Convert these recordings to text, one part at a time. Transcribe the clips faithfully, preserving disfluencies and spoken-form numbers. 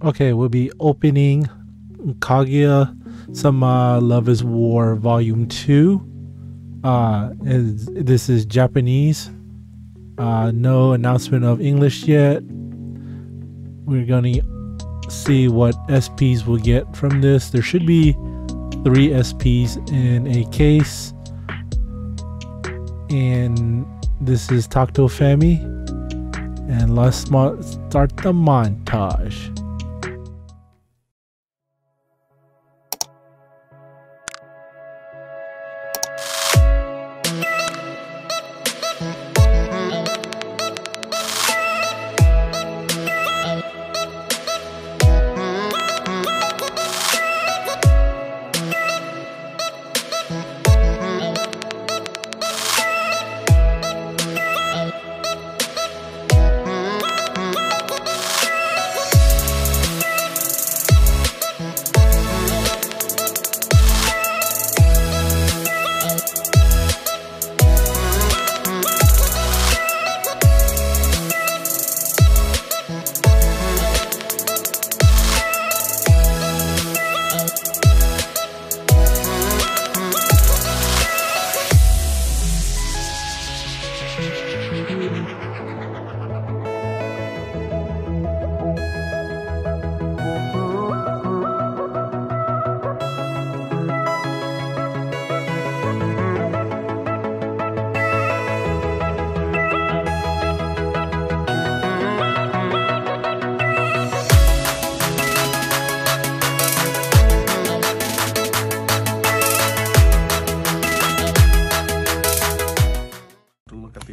Okay, we'll be opening Kaguya-sama Love is War Volume two. Uh, is, this is Japanese. Uh, no announcement of English yet. We're gonna see what S Ps we'll get from this. There should be three S Ps in a case. And this is Takto Fami. And let's start the montage.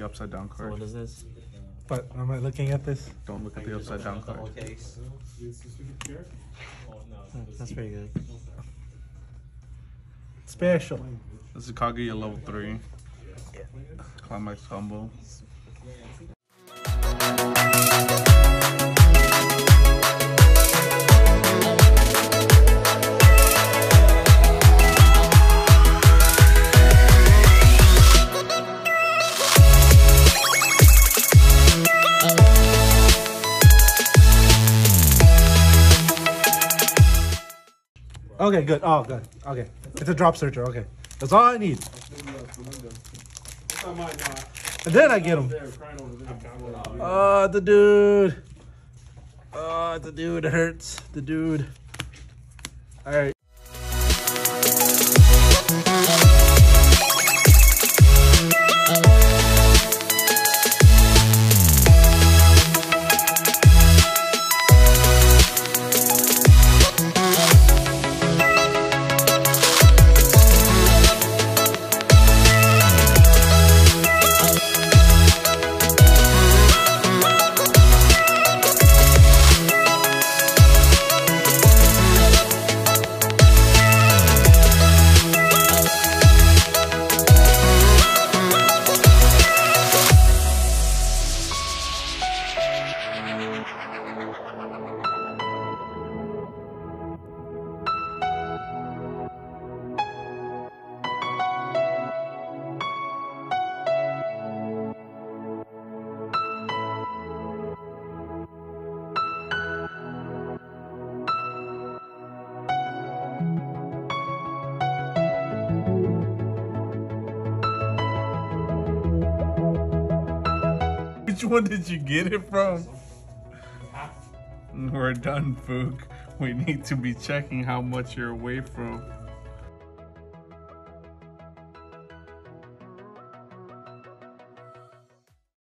Upside down card. So what is this? But am I looking at this? Don't look at the upside down card. Okay. Oh, that's pretty good. Special. This is Kaguya level three. Yeah. Climax combo. Okay, good. Oh, good. Okay. It's a drop searcher. Okay. That's all I need. And then I get him. Oh, the dude. Oh, the dude hurts. The dude. All right. Which one did you get it from? We're done, Fook. We need to be checking how much you're away from.